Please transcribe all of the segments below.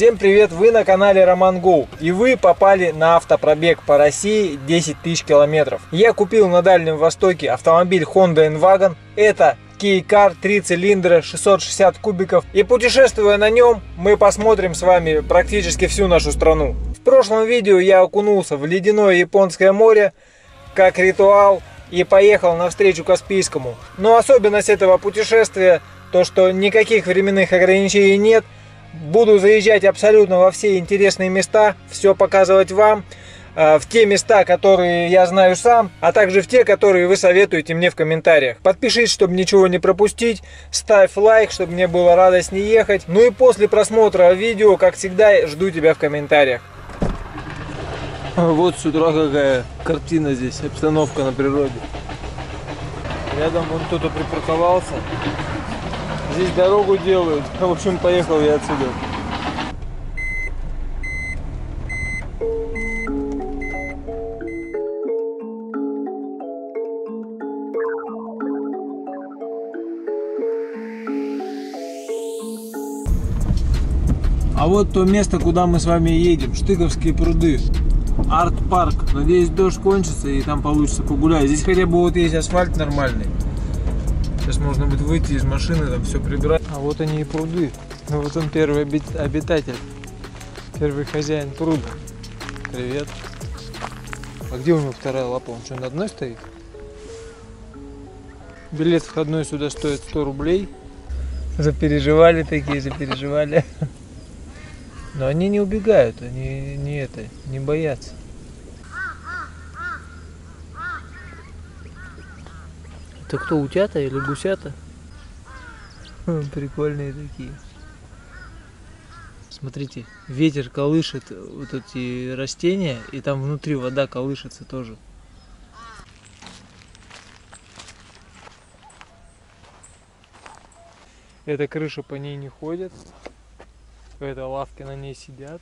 Всем привет! Вы на канале Roman Go, и вы попали на автопробег по России 10 тысяч километров. Я купил на Дальнем Востоке автомобиль Honda N-WGN. Это K-Car, 3 цилиндра, 660 кубиков. И путешествуя на нем, мы посмотрим с вами практически всю нашу страну. В прошлом видео я окунулся в ледяное Японское море как ритуал и поехал навстречу Каспийскому. Но особенность этого путешествия то, что никаких временных ограничений нет. Буду заезжать абсолютно во все интересные места, все показывать вам, в те места, которые я знаю сам, а также в те, которые вы советуете мне в комментариях. Подпишись, чтобы ничего не пропустить, ставь лайк, чтобы мне было радостнее ехать. Ну и после просмотра видео, как всегда, жду тебя в комментариях. Вот с утра какая картина здесь, обстановка на природе. Рядом вон кто-то припарковался. Здесь дорогу делают. В общем, поехал я отсюда. А вот то место, куда мы с вами едем. Штыковские пруды. Арт-парк. Надеюсь, дождь кончится и там получится погулять. Здесь хотя бы вот есть асфальт нормальный. Сейчас можно будет выйти из машины, там все прибрать. А вот они и пруды. Ну вот он первый обитатель, первый хозяин пруда. Привет. А где у него вторая лапа? Он что, на одной стоит? Билет входной сюда стоит 100 рублей. Запереживали такие, запереживали. Но они не убегают, они не боятся. Это кто, утята или гусята? Прикольные такие. Смотрите, ветер колышет вот эти растения, и там внутри вода колышется тоже. Эта крыша, по ней не ходят. Это лавки, на ней сидят.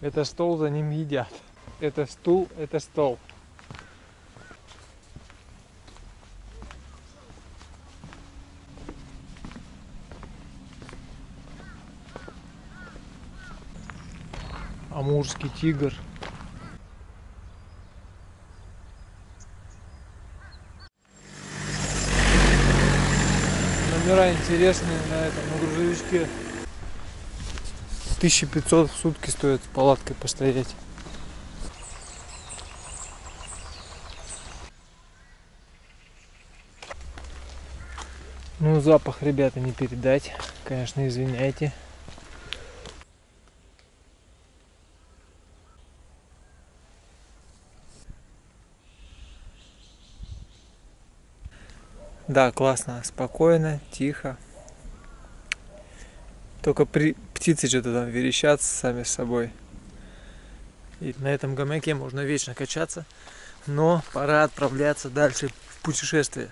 Это стол, за ним едят. Это стул, это стол. Амурский тигр. Номера интересные на этом, на грузовичке. 1500 в сутки стоит с палаткой постоять. Ну, запах, ребята, не передать. Конечно, извиняйте. Да, классно, спокойно, тихо. Только птицы что-то там верещат сами с собой. И на этом гамаке можно вечно качаться, но пора отправляться дальше в путешествие.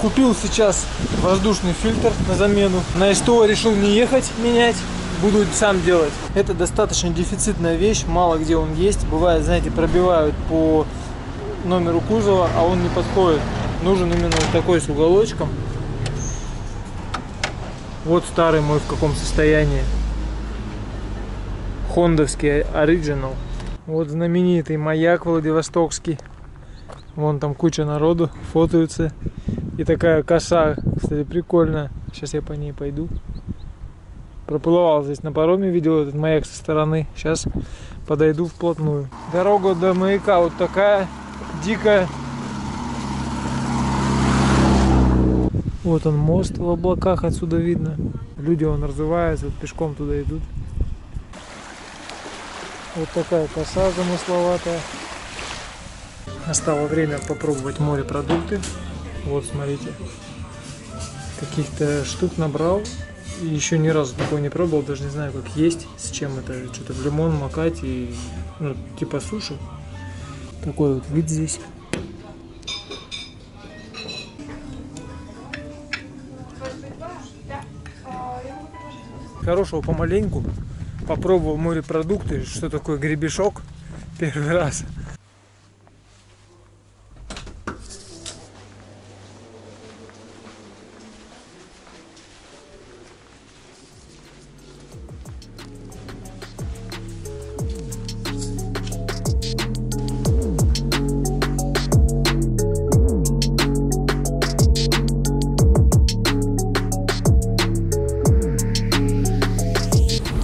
Купил сейчас воздушный фильтр на замену. На СТО решил не ехать менять, буду сам делать. Это достаточно дефицитная вещь, мало где он есть. Бывает, знаете, пробивают по номеру кузова, а он не подходит. Нужен именно вот такой с уголочком. Вот старый мой в каком состоянии. Хондовский оригинал. Вот знаменитый маяк владивостокский. Вон там куча народу, фотаются. И такая коса, кстати, прикольная. Сейчас я по ней пойду. Проплывал здесь на пароме, видел этот маяк со стороны. Сейчас подойду вплотную. Дорога до маяка вот такая, дикая. Вот он, мост в облаках, отсюда видно. Люди вон разуваются, вот пешком туда идут. Вот такая коса замысловатая. Настало время попробовать морепродукты. Вот, смотрите, каких-то штук набрал, и еще ни разу такой не пробовал, даже не знаю, как есть, с чем это, что-то в лимон макать, и, ну, типа суши. Такой вот вид здесь. хорошего помаленьку. Попробовал морепродукты, что такое гребешок, первый раз.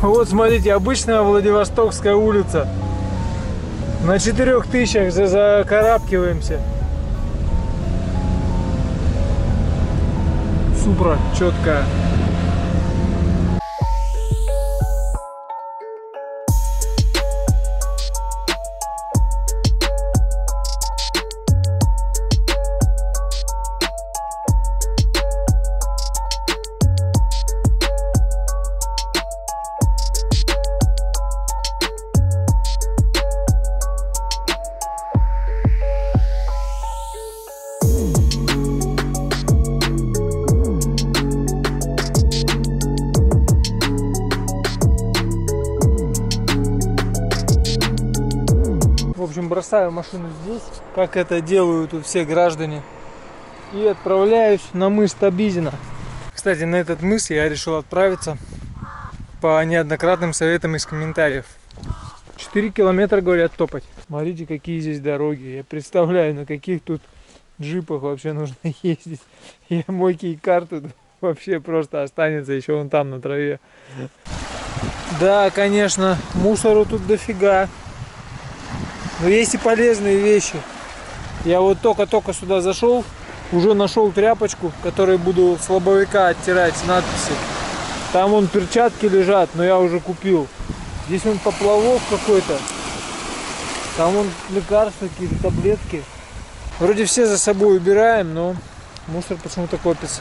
Вот, смотрите, обычная Владивостокская улица. На 4000 закарабкиваемся. Супра, четкая. Бросаю машину здесь, как это делают тут все граждане, и отправляюсь на мыс Тобизина. Кстати, на этот мыс я решил отправиться по неоднократным советам из комментариев. 4 километра, говорят, топать. Смотрите, какие здесь дороги. Я представляю, на каких тут джипах вообще нужно ездить. Я мой K-Car тут вообще просто останется еще вон там на траве. Да, конечно, мусору тут дофига. Но есть и полезные вещи. Я вот только-только сюда зашел, уже нашел тряпочку, которой буду с лобовика оттирать надписи. Там вон перчатки лежат, но я уже купил. Здесь вон поплавок какой-то. Там вон лекарства, какие-то таблетки. Вроде все за собой убираем, но мусор почему-то копится.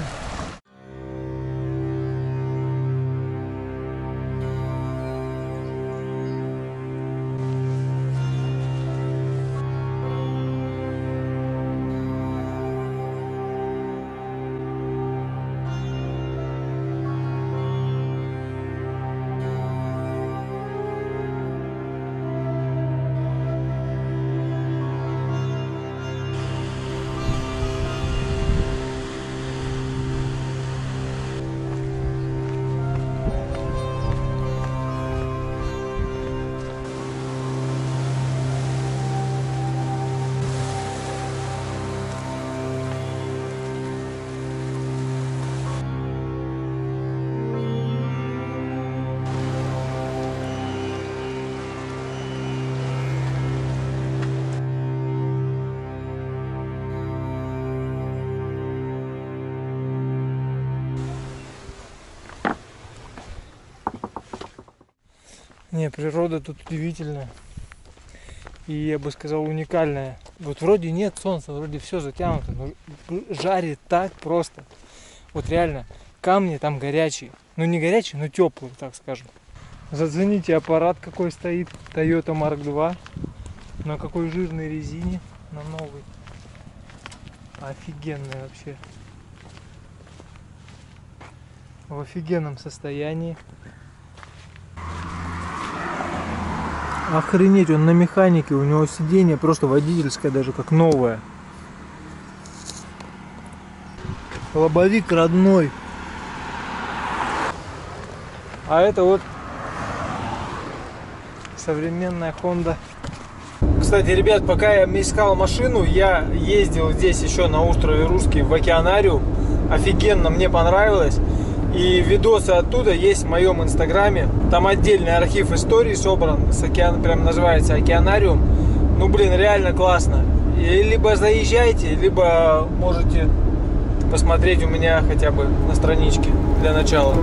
Не, природа тут удивительная и, я бы сказал, уникальная. Вот вроде нет солнца, вроде все затянуто, но жарит так просто. Вот реально, камни там горячие. Ну не горячие, но теплые, так скажем. Зацените, аппарат какой стоит. Toyota Mark II. На какой жирной резине, на новой. Офигенный вообще. В офигенном состоянии. Охренеть, он на механике, у него сиденье просто водительское, даже как новое. Лобовик родной. А это вот современная Honda. Кстати, ребят, пока я искал машину, я ездил здесь еще на острове Русский в океанариум. Офигенно, мне понравилось. И видосы оттуда есть в моем инстаграме. Там отдельный архив историй собран. С океан, прям называется океанариум. Ну, блин, реально классно. И либо заезжайте, либо можете посмотреть у меня хотя бы на страничке для начала.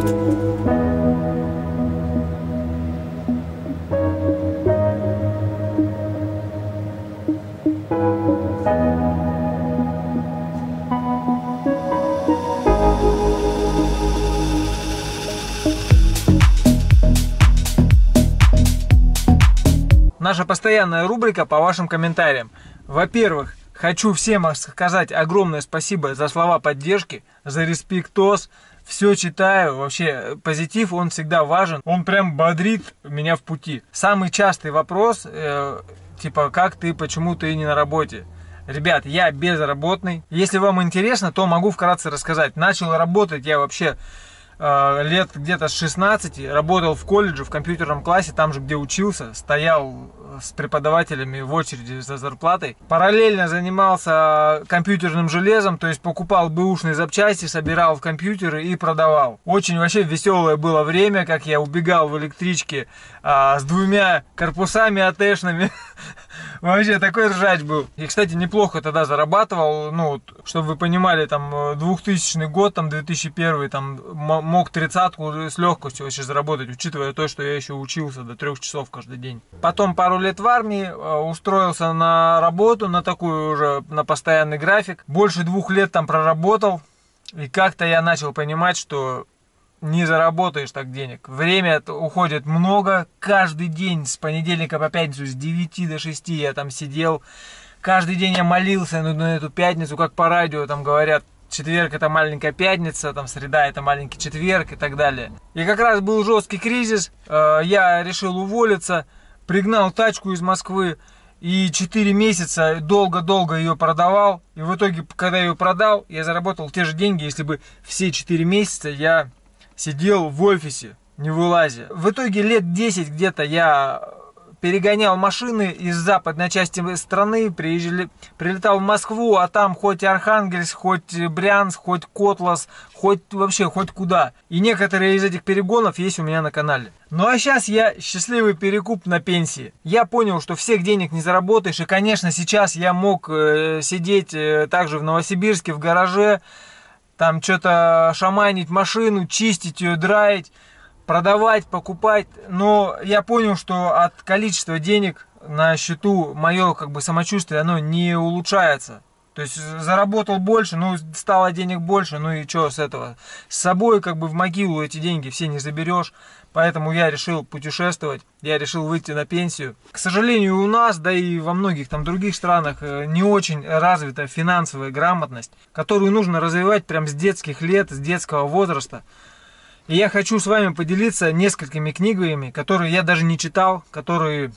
Наша постоянная рубрика по вашим комментариям. Во-первых, хочу всем сказать огромное спасибо за слова поддержки, за респектос, все читаю, вообще позитив, он всегда важен, он прям бодрит меня в пути. Самый частый вопрос, типа, как ты, почему ты не на работе? Ребят, я безработный. Если вам интересно, то могу вкратце рассказать. Начал работать я вообще лет где-то с 16, работал в колледже, в компьютерном классе, там же, где учился, стоял с преподавателями в очереди за зарплатой. Параллельно занимался компьютерным железом, то есть покупал бэушные запчасти, собирал в компьютеры и продавал. Очень вообще веселое было время, как я убегал в электричке с двумя корпусами АТшными. Вообще такой ржач был. И, кстати, неплохо тогда зарабатывал, ну, чтобы вы понимали, там, 2000 год, там, 2001, там, мог 30-ку с легкостью вообще заработать, учитывая то, что я еще учился до 3 часов каждый день. Потом пару лет в армии, устроился на работу, на такую уже, на постоянный график. Больше 2 лет там проработал, и как-то я начал понимать, что не заработаешь так денег. Время уходит много. Каждый день с понедельника по пятницу с 9 до 6 я там сидел. Каждый день я молился на эту пятницу, как по радио там говорят. Четверг это маленькая пятница, там среда это маленький четверг и так далее. И как раз был жесткий кризис. Я решил уволиться. Пригнал тачку из Москвы. И 4 месяца долго-долго ее продавал. И в итоге, когда ее продал, я заработал те же деньги, если бы все 4 месяца я сидел в офисе, не вылазя. В итоге лет 10 где-то я перегонял машины из западной части страны, прилетал в Москву, а там хоть Архангельск, хоть Брянск, хоть Котлас, хоть вообще хоть куда. И некоторые из этих перегонов есть у меня на канале. Ну а сейчас я счастливый перекуп на пенсии. Я понял, что всех денег не заработаешь. И, конечно, сейчас я мог сидеть также в Новосибирске в гараже, там что-то шаманить машину, чистить ее, драить, продавать, покупать. Но я понял, что от количества денег на счету мое как бы самочувствие, оно не улучшается. То есть заработал больше, ну стало денег больше, ну и что с этого? С собой как бы в могилу эти деньги все не заберешь. Поэтому я решил путешествовать, я решил выйти на пенсию. К сожалению, у нас, да и во многих там других странах не очень развита финансовая грамотность, которую нужно развивать прям с детских лет, с детского возраста. И я хочу с вами поделиться несколькими книгами, которые я даже не читал, которые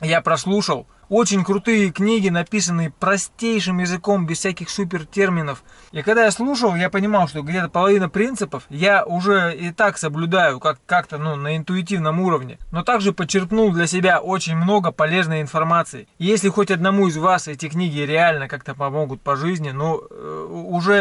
я прослушал. Очень крутые книги, написанные простейшим языком, без всяких супер терминов. И когда я слушал, я понимал, что где-то половина принципов я уже и так соблюдаю, как-то ну, на интуитивном уровне. Но также почерпнул для себя очень много полезной информации. И если хоть одному из вас эти книги реально как-то помогут по жизни, ну, уже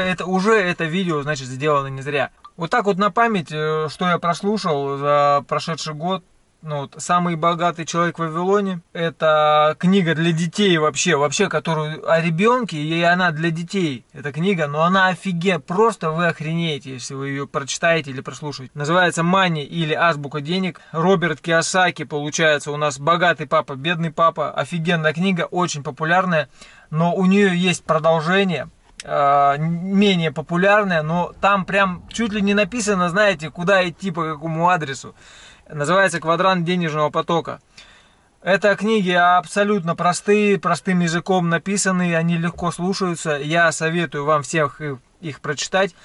это видео, значит, сделано не зря. Вот так вот на память, что я прослушал за прошедший год. Ну, вот, «Самый богатый человек в Вавилоне» – это книга для детей вообще, которую о ребенке, и она для детей, эта книга, но она офигенная, просто вы охренеете, если вы ее прочитаете или прослушаете. Называется «Мани» или «Азбука денег». Роберт Киосаки, получается, у нас «Богатый папа, бедный папа». Офигенная книга, очень популярная, но у нее есть продолжение, менее популярное, но там прям чуть ли не написано, знаете, куда идти, по какому адресу. Называется «Квадрант денежного потока». Это книги абсолютно простые, простым языком написанные, они легко слушаются. Я советую вам всех их прочитать.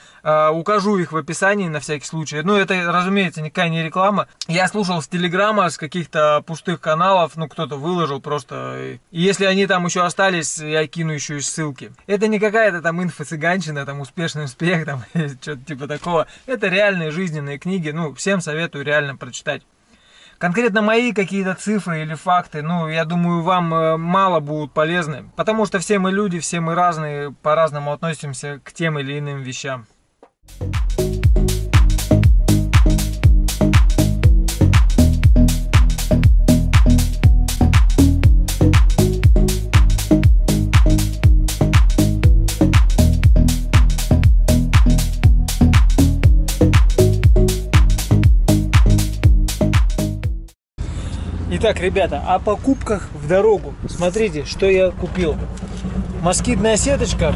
Укажу их в описании на всякий случай. Ну, это, разумеется, никакая не реклама. Я слушал с Телеграма, с каких-то пустых каналов, ну, кто-то выложил просто. И если они там еще остались, я кину еще и ссылки. Это не какая-то там инфо-цыганщина, там, успешный успех, там, что-то типа такого. Это реальные жизненные книги, ну, всем советую реально прочитать. Конкретно мои какие-то цифры или факты, ну, я думаю, вам мало будут полезны, потому что все мы люди, все мы разные, по-разному относимся к тем или иным вещам. Итак, ребята, о покупках в дорогу. Смотрите, что я купил. Москитная сеточка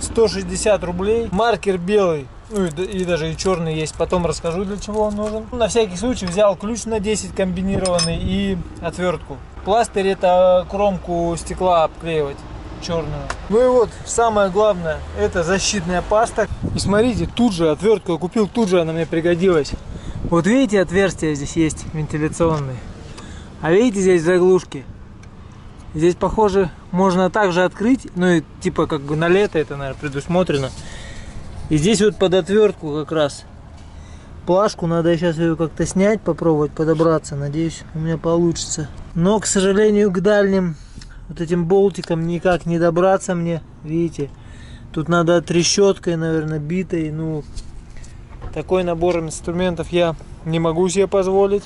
160 рублей. Маркер белый, ну и даже и черный есть. Потом расскажу, для чего он нужен. На всякий случай взял ключ на 10 комбинированный и отвертку. Пластырь это кромку стекла обклеивать. черную. Ну и вот самое главное, это защитная паста. И смотрите, тут же отвертку я купил, тут же она мне пригодилась. Вот видите, отверстия здесь есть вентиляционные. А видите, здесь заглушки. Здесь, похоже, можно также открыть, ну и типа как бы на лето это, наверное, предусмотрено. И здесь вот под отвертку как раз. Плашку надо сейчас ее как-то снять, попробовать подобраться. Надеюсь, у меня получится. Но, к сожалению, к дальним вот этим болтикам никак не добраться мне. Видите, тут надо трещоткой, наверное, битой. Ну, такой набор инструментов я не могу себе позволить.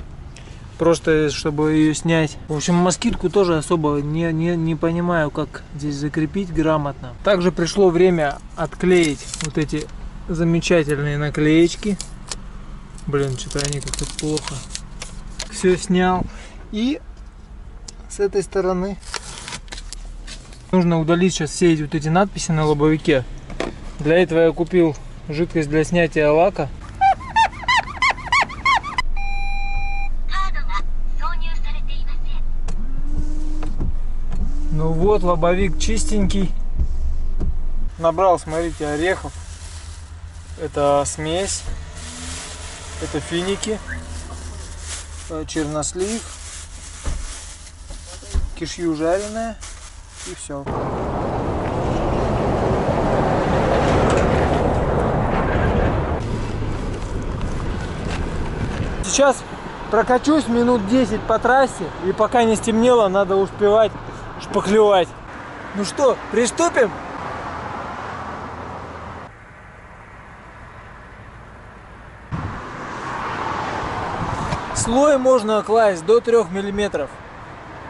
Просто, чтобы ее снять. В общем, москитку тоже особо не понимаю, как здесь закрепить грамотно. Также пришло время отклеить вот эти замечательные наклеечки. Блин, что-то они как-то плохо. Все снял. И с этой стороны нужно удалить сейчас все эти, вот эти надписи на лобовике. Для этого я купил жидкость для снятия лака. Ну вот, лобовик чистенький. Набрал, смотрите, орехов. Это смесь. Это финики, чернослив, кишью жареная и все. Сейчас прокачусь минут 10 по трассе, и пока не стемнело, надо успевать шпаклевать. Ну что, приступим? Слой можно класть до 3 мм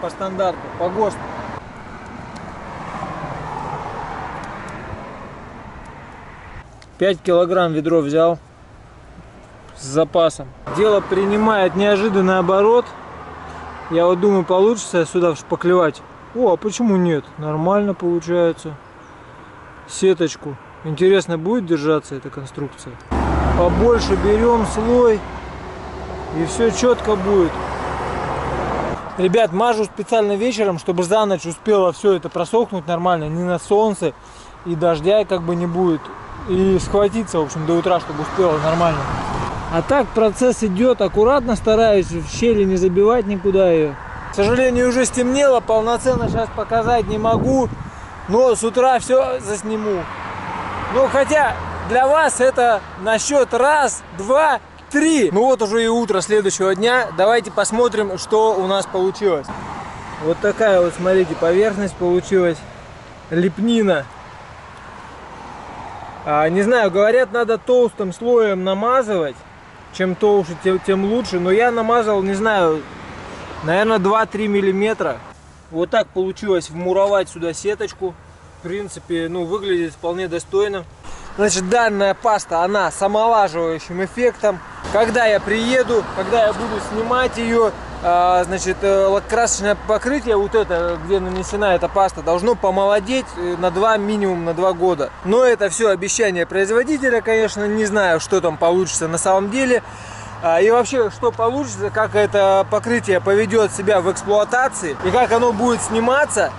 по стандарту, по ГОСТу. килограмм ведро взял с запасом. Дело принимает неожиданный оборот. Я вот думаю, получится сюда шпаклевать. О, а почему нет? Нормально получается. Сеточку. Интересно, будет держаться эта конструкция. Побольше берем слой. И все четко будет. Ребят, мажу специально вечером, чтобы за ночь успело все это просохнуть нормально. Не на солнце, и дождя как бы не будет. И схватиться, в общем, до утра, чтобы успело нормально. А так процесс идет. Аккуратно стараюсь, в щели не забивать никуда ее. К сожалению, уже стемнело. Полноценно сейчас показать не могу. Но с утра все засниму. Ну, хотя для вас это на счет раз, два... 3. Ну вот уже и утро следующего дня. Давайте посмотрим, что у нас получилось. Вот такая вот, смотрите, поверхность получилась. Лепнина. Не знаю, говорят, надо толстым слоем намазывать. Чем толще, тем лучше. Но я намазал, не знаю, наверное, 2-3 миллиметра. Вот так получилось вмуровать сюда сеточку. В принципе, ну, выглядит вполне достойно. Значит, данная паста, она с омолаживающим эффектом. Когда я приеду, когда я буду снимать ее, значит, лакокрасочное покрытие, вот это, где нанесена эта паста, должно помолодеть на 2, минимум на 2 года. Но это все обещание производителя, конечно, не знаю, что там получится на самом деле. И вообще, что получится, как это покрытие поведет себя в эксплуатации и как оно будет сниматься,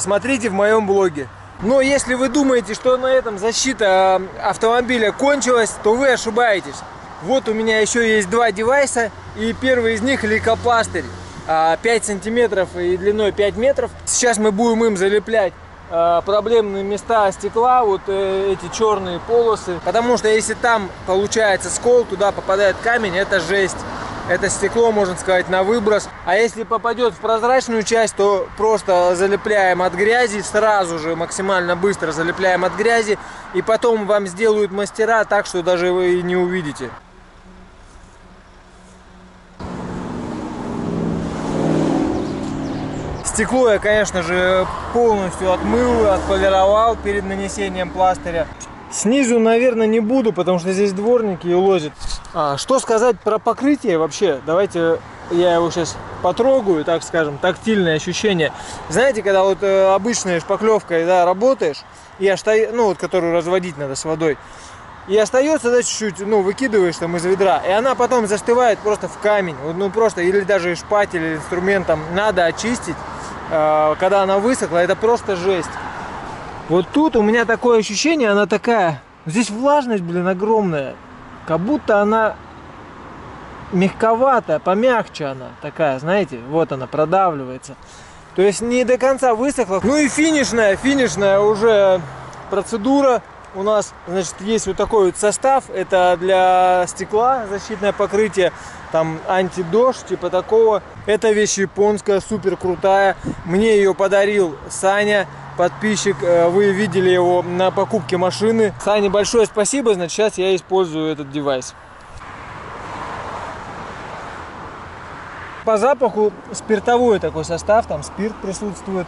смотрите в моем блоге. Но если вы думаете, что на этом защита автомобиля кончилась, то вы ошибаетесь. Вот у меня еще есть 2 девайса, и первый из них лейкопластырь 5 сантиметров и длиной 5 метров. Сейчас мы будем им залеплять проблемные места стекла, вот эти черные полосы. Потому что если там получается скол, туда попадает камень, это жесть. Это стекло, можно сказать, на выброс. А если попадет в прозрачную часть, то просто залепляем от грязи. Сразу же максимально быстро залепляем от грязи. И потом вам сделают мастера так, что даже вы и не увидите. Стекло я, конечно же, полностью отмыл, отполировал перед нанесением пластыря. Снизу, наверное, не буду, потому что здесь дворники и лозят. Что сказать про покрытие вообще? Давайте я его сейчас потрогаю, так скажем, тактильное ощущение. Знаете, когда вот обычной шпаклевкой, да, работаешь, и ну, вот, которую разводить надо с водой, и остается, да, чуть-чуть, ну, выкидываешь там из ведра, и она потом застывает просто в камень, ну, просто, или даже шпатель, или инструментом надо очистить, когда она высохла, это просто жесть. Вот тут у меня такое ощущение, она такая... Здесь влажность, блин, огромная. Как будто она мягковатая, помягче она такая, знаете. Вот она продавливается. То есть не до конца высохла. Ну и финишная уже процедура. У нас, значит, есть вот такой вот состав. Это для стекла защитное покрытие. Там антидождь, типа такого. Эта вещь японская, супер крутая. Мне ее подарил Саня, подписчик. Вы видели его на покупке машины. Сане большое спасибо. Значит, сейчас я использую этот девайс. По запаху спиртовой такой состав. Там спирт присутствует.